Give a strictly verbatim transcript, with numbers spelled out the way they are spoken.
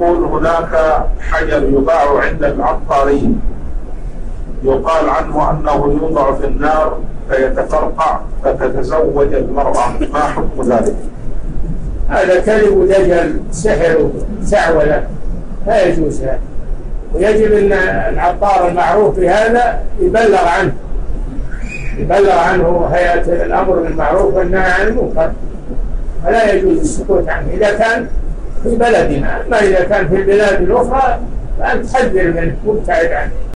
يقول هناك حجر يباع عند العطارين يقال عنه أنه يوضع في النار فيتفرقع فتتزوج المرأة، ما حكم ذلك؟ هذا كلب دجل، سحر، سعولة، لا يجوز هذا، ويجب أن العطار المعروف بهذا يبلغ عنه يبلغ عنه هيئة الأمر بالمعروف والنهي عن المنكر، فلا يجوز السكوت عنه إذا كان في بلدنا، أما إذا كان في البلاد الأخرى فأنت تحذر منه وابتعد عنه.